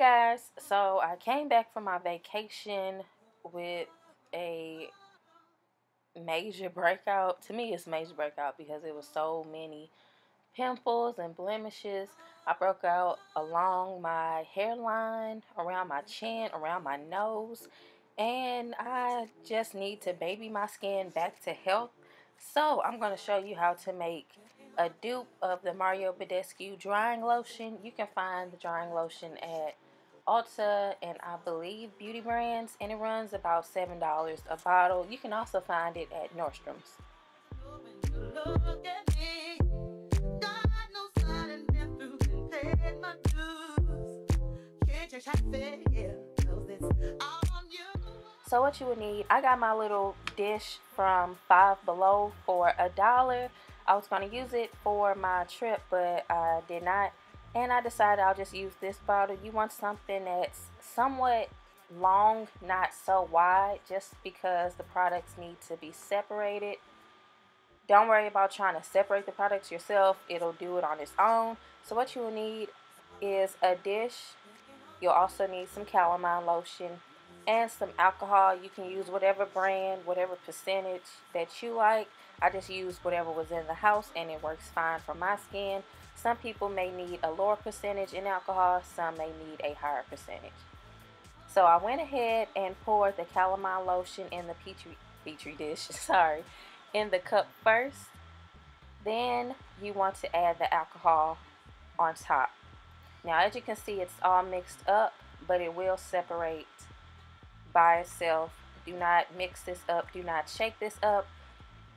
Hey guys, so I came back from my vacation with a major breakout. To me, it's major breakout because it was so many pimples and blemishes. I broke out along my hairline, around my chin, around my nose, and I just need to baby my skin back to health. So I'm going to show you how to make a dupe of the Mario Badescu drying lotion. You can find the drying lotion at Ulta and I believe Beauty Brands, and it runs about $7 a bottle. You can also find it at Nordstrom's. So what you would need, I got my little dish from Five Below for $1. I was going to use it for my trip, but I did not, and I decided I'll just use this bottle. You want something that's somewhat long, not so wide, just because the products need to be separated. Don't worry about trying to separate the products yourself. It'll do it on its own. So what you will need is a dish. You'll also need some calamine lotion and some alcohol. You can use whatever brand, whatever percentage that you like. I just used whatever was in the house and it works fine for my skin. Some people may need a lower percentage in alcohol, some may need a higher percentage. So I went ahead and poured the calamine lotion in the petri dish, sorry, in the cup first. Then you want to add the alcohol on top. Now as you can see, it's all mixed up, but it will separate by itself. Do not mix this up, do not shake this up.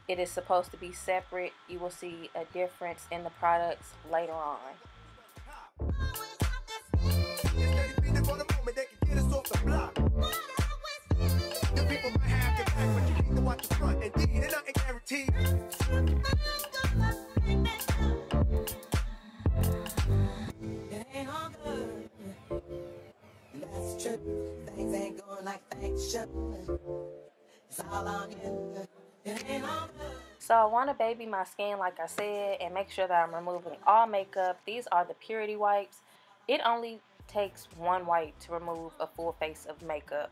It is supposed to be separate. You will see a difference in the products later on. So I want to baby my skin, like I said, and make sure that I'm removing all makeup. These are the purity wipes. It only takes one wipe to remove a full face of makeup.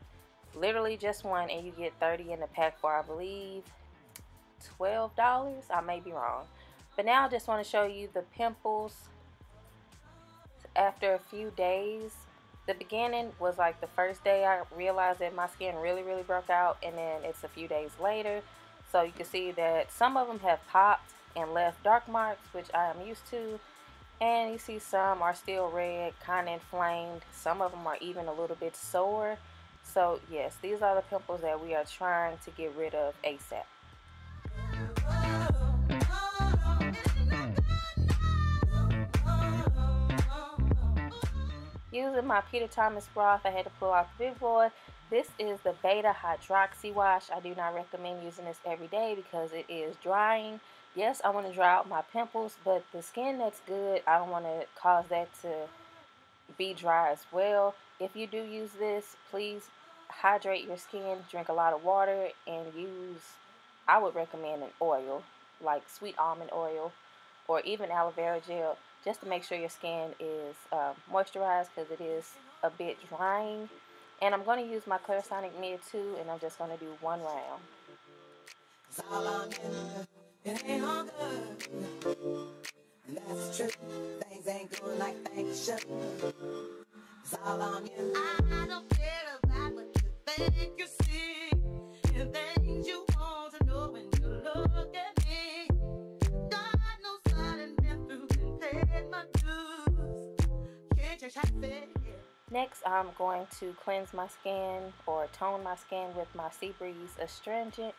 Literally just one, and you get 30 in the pack for, I believe, $12. I may be wrong. But now I just want to show you the pimples after a few days. The beginning was like the first day I realized that my skin really broke out, and then it's a few days later. So you can see that some of them have popped and left dark marks, which I am used to. And you see some are still red, kind of inflamed. Some of them are even a little bit sore. So yes, these are the pimples that we are trying to get rid of ASAP. Using my Peter Thomas Roth, I had to pull out the big boy. This is the Beta Hydroxy Wash. I do not recommend using this every day because it is drying. Yes, I want to dry out my pimples, but the skin that's good, I don't want to cause that to be dry as well. If you do use this, please hydrate your skin, drink a lot of water, and use, I would recommend an oil, like sweet almond oil or even aloe vera gel, just to make sure your skin is moisturized because it is a bit drying. And I'm going to use my Clarisonic Mia too, and I'm just going to do one round. Next, I'm going to cleanse my skin or tone my skin with my Sea Breeze astringent.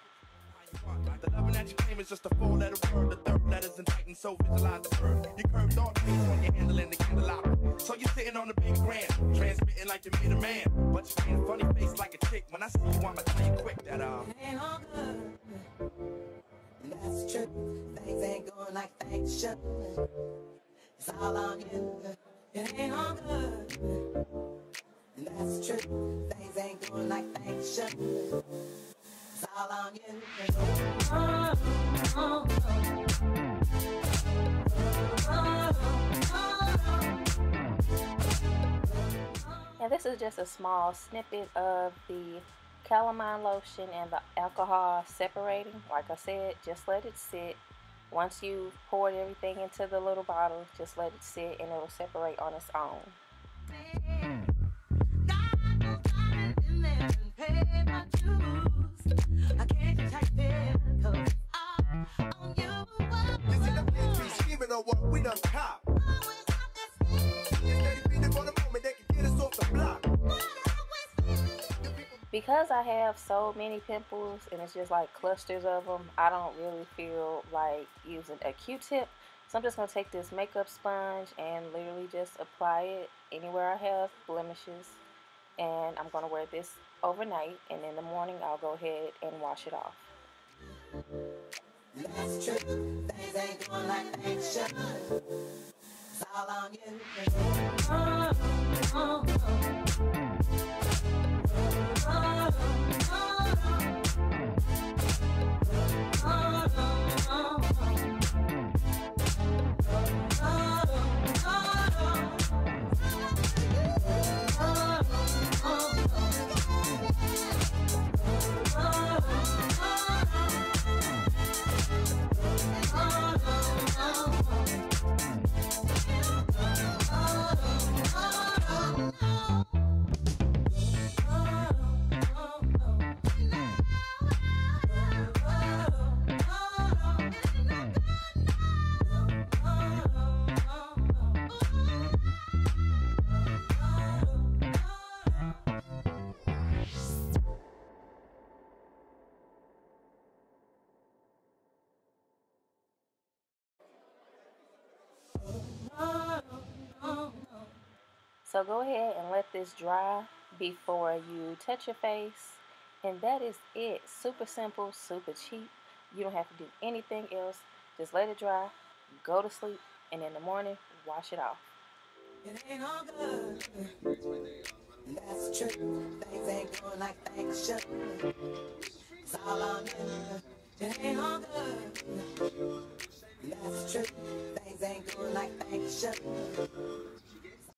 And this is just a small snippet of the calamine lotion and the alcohol separating. Like I said, just let it sit. Once you poured everything into the little bottle, just let it sit and it will separate on its own. Because I have so many pimples and it's just like clusters of them, I don't really feel like using a Q-tip. So I'm just going to take this makeup sponge and literally just apply it anywhere I have blemishes. And I'm going to wear this overnight, and in the morning I'll go ahead and wash it off. That's true. Things ain't going like they should. It's all on you. Oh, oh, oh. So go ahead and let this dry before you touch your face. And that is it. Super simple, super cheap. You don't have to do anything else. Just let it dry, go to sleep, and in the morning, wash it off. It ain't all good. That's true. Things ain't going like they should. It's all on you. It ain't all good. That's true. Things ain't going like they should.